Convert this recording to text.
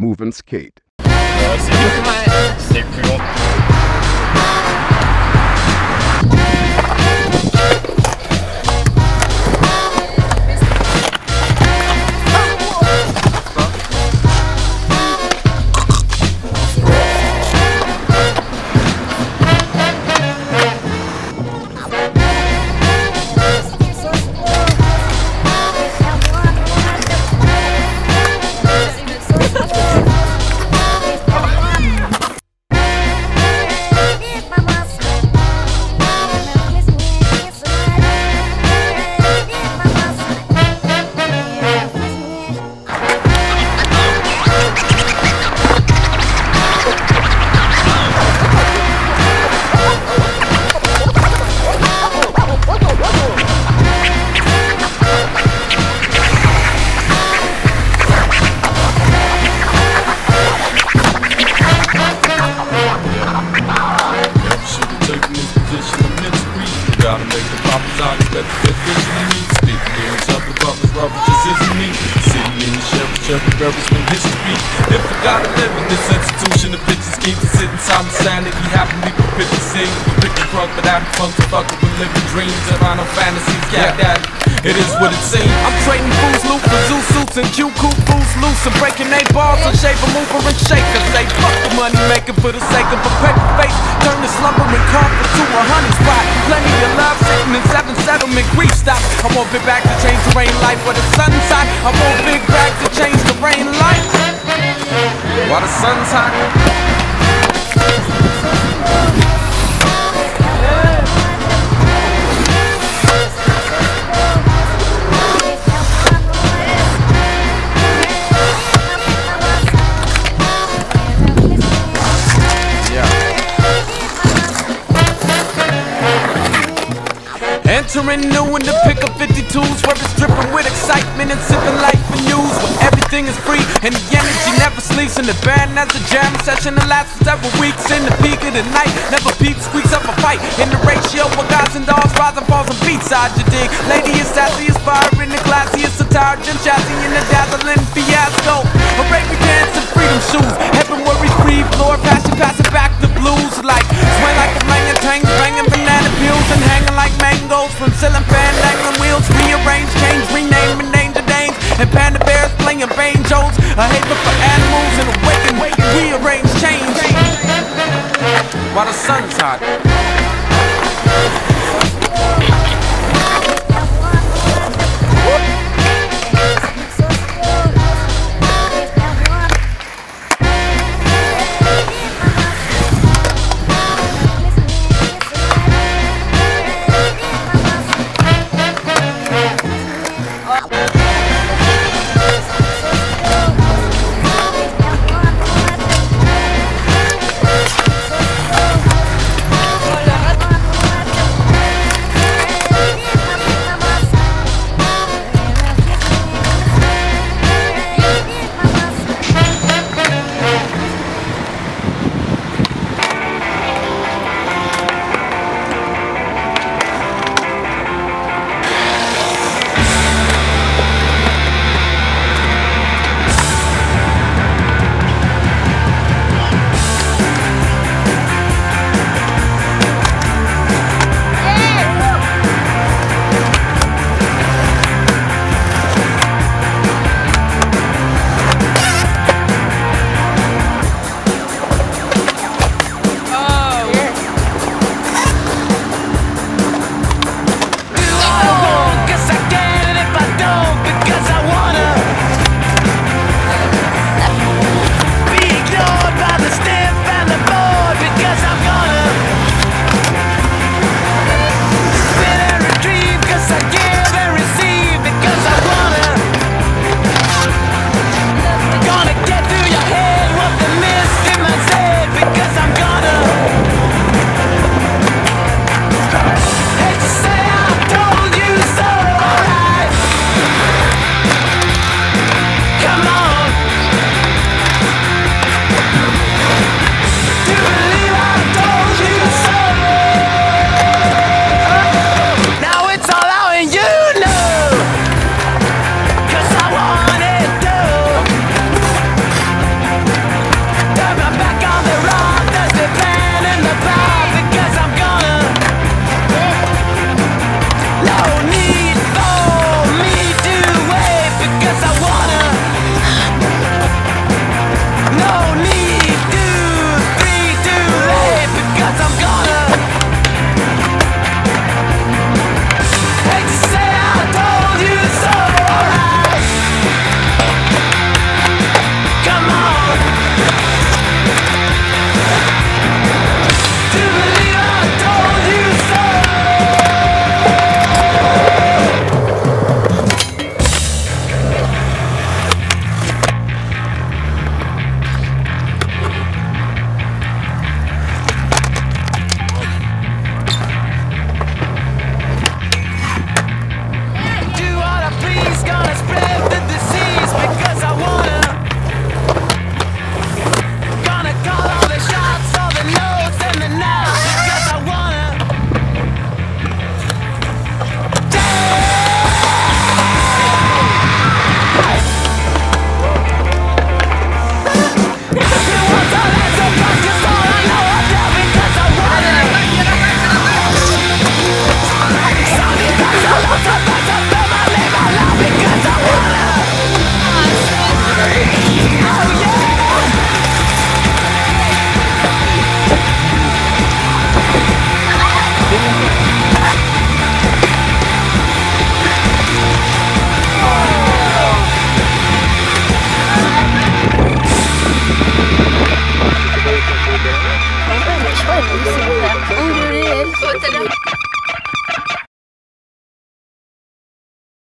Move and Skate. Gotta make the poppers out, let the fifth vision in me. Speaking in each other, brothers, rubber just isn't me. Sitting in the Chevy rubber's been history. If I gotta live in this institution, the bitches keep it sitting silent, standing. He happened to be prepared to sing. Pick the drug, but I'm fun to fuck with living dreams and final fantasies. Yeah, that it is what it seems. I'm trading fools, loot for zoo suits and Q-coup fools loose and breaking they balls on shape of mover and shaker. Say fuck the money making for the sake of a paper face. Turn the slumbering comfort to a honey spot. Plenty of love sitting in seven settlement grief stops. I want big back to change the rain life for the sun's hot. I want big back to change the rain life while the sun's hot. Entering new in the pick of 52s, where it's dripping with excitement and sipping life and news. Where everything is free and the energy never sleeps. And the band has a jam session that lasts for several weeks. In the peak of the night, never peep squeaks up a fight. In the ratio of guys and dolls, rise and falls and beats. Side you dig, lady is sassy, is fire in the glassy, is satire, gym chassis in the dazzling fiasco. Hooray, we dance in freedom shoes. Heaven where we breathe, Lord, passion, passing back the blues. Like, sweat like a magnet, tang, banging banana peels and hanging like mangoes from ceiling fan, dangling wheels. Rearrange, change, rename, and name the names. And panda bears playing Vane Jones. A haven for animals and awaken. Rearrange, change. While the sun's hot.